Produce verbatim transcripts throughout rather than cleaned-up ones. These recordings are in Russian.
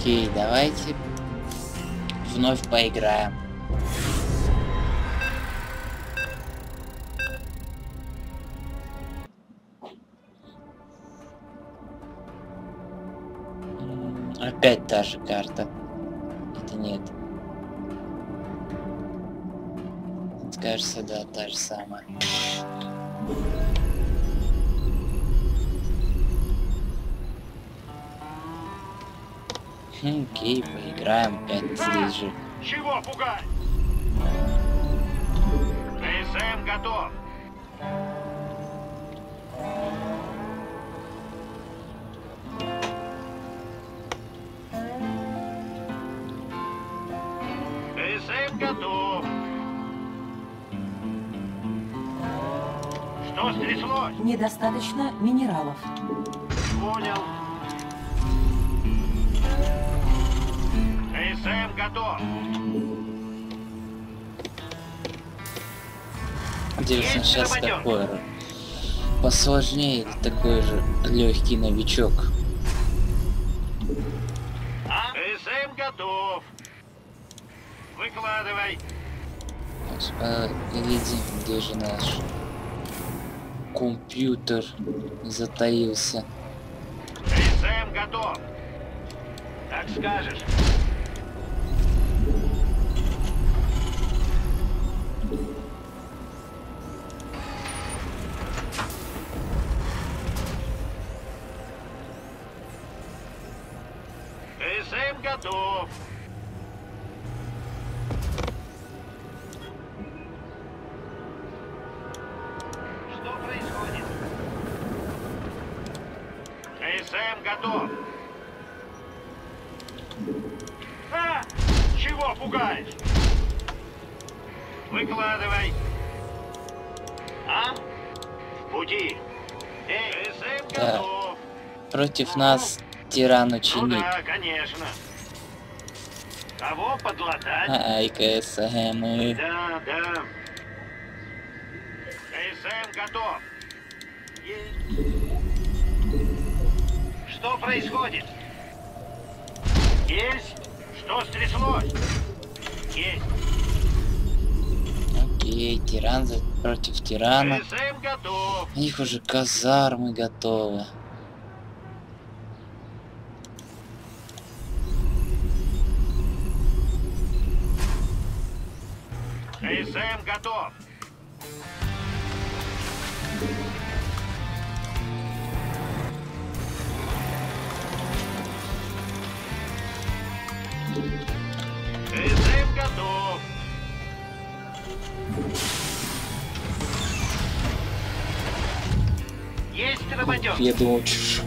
Окей, давайте вновь поиграем. Опять та же карта. Это нет. Это, кажется, да, та же самая. Окей, поиграем опять здесь же. Чего пугать? ТСМ готов. ТСМ готов. Что стряслось? Недостаточно минералов. Понял. ТСМ готов. Интересно, сейчас такое посложнее, такой же легкий новичок. А? ТСМ готов. Выкладывай. Глядим, где же наш компьютер затаился. ТСМ готов. Так скажешь. ТСМ готов. Что происходит? ТСМ готов. А! Чего пугаешь? Выкладывай. А? В пути. Эй, ТСМ готов. Да. Против нас тиран-ученик. Ну да, конечно. Кого подлатать? Ай, КСМ. Да, да. КСМ готов. Есть. Что происходит? Есть. Что стряслось? Есть. Окей, тиран против тирана. КСМ готов. У них уже казармы готовы. КСМ готов. КСМ готов. Есть работёк. Я думал, чушь.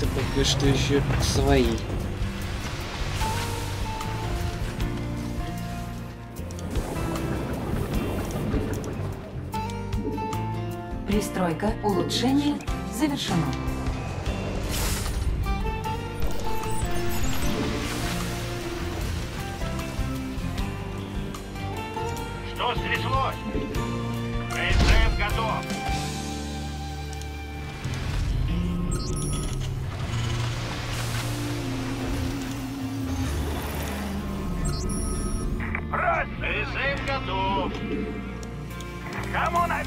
Пока что еще свои. Пристройка, улучшение завершено. Что стряслось? КСМ готов. ТСМ готов. Кому на...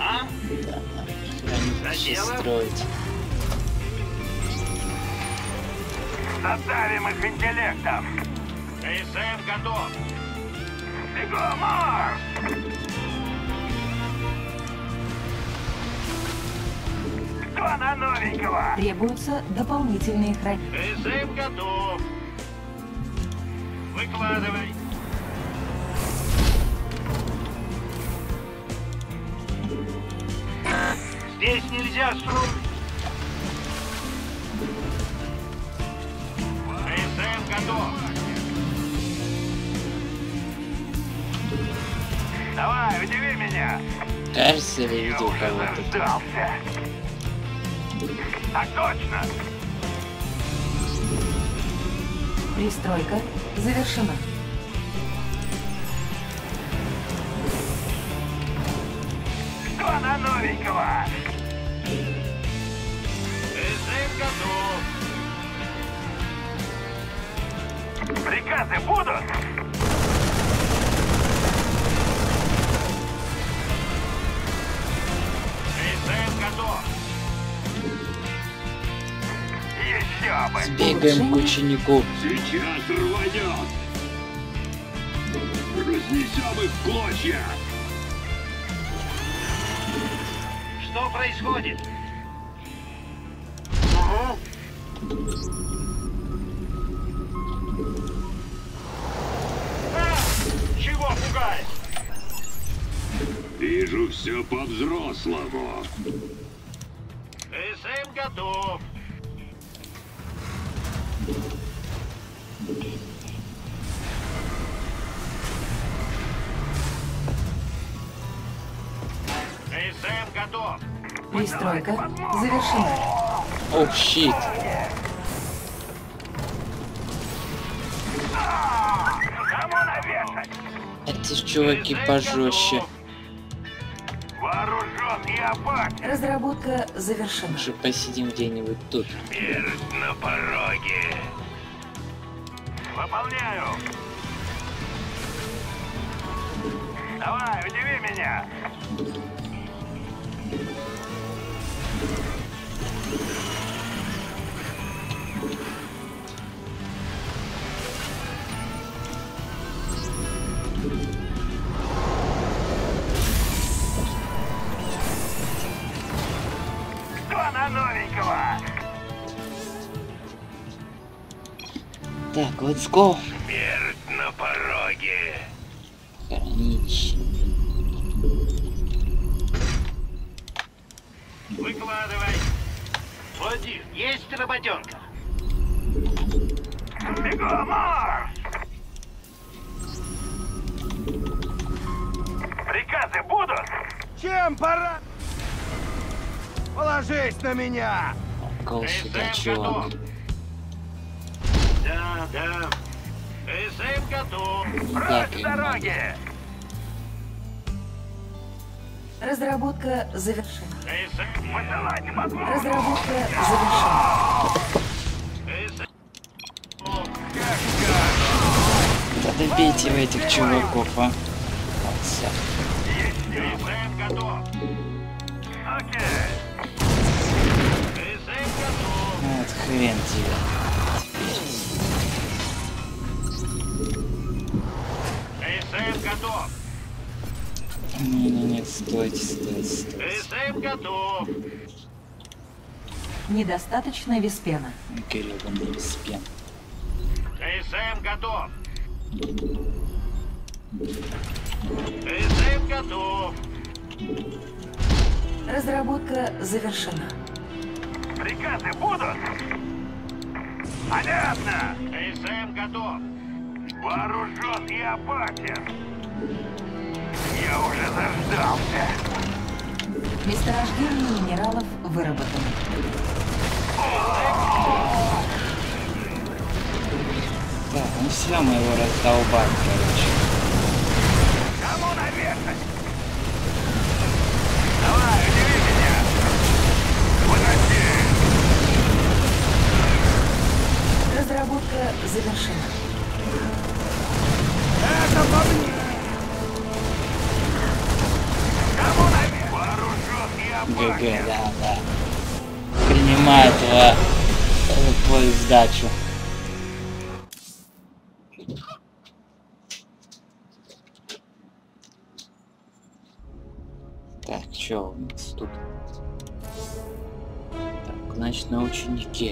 А? Да, да. Строить. Задавим их интеллектом. ТСМ готов. Бегом, марш! Кто на новенького? Требуются дополнительные храги. ТСМ готов. Выкладывай. Здесь нельзя срубить. ТСМ готов. Давай, удиви меня. Кажется, я видел кого-то. Так точно. Пристройка завершена. новенького! СМ готов! Приказы будут? СМ готов! Еще бы! Сбегаем к ученику! Сейчас рванет! Разнесем их в клочья! Что происходит? Ага. А! Чего пугает? Вижу все по-взрослому. СМ готов. СМ готов. Пристройка завершена. О, oh, щит. Эти чуваки пожестче. Разработка завершена. Уже посидим где-нибудь тут. Смерть на пороге. Выполняю. Давай, удиви меня. Так, let's go. Смерть на пороге. Хранилище. Выкладывай. Владимир, есть работенка? Бегом! Приказы будут? Чем пора? Положись на меня! Кол сюда, чувак. Да, да. СМ готов. Прочь с дороги! Разработка завершена. Разработка завершена. Да добейте вы этих чуваков, а. СМ готов. Окей. СМ готов. Вот хрен тебе. СМ готов! Нет, нет, нет, стойте, стойте, стойте. СМ готов! Недостаточно Веспена. Кирилл, не Веспен. СМ готов! СМ готов! Разработка завершена. Приказы будут? Понятно! СМ готов! Вооружен и опасен. Я уже заждался. Месторождение минералов выработано. Так, ну все, мы его раздолбаем, короче. Кому навешать? Давай, удиви меня. Подожди. Разработка завершена. Это по мне! Кому нами? Вооружен и опасен! ГГ, да, да. Принимает его твою сдачу. Так, что у нас тут? Так, значит, на ученике.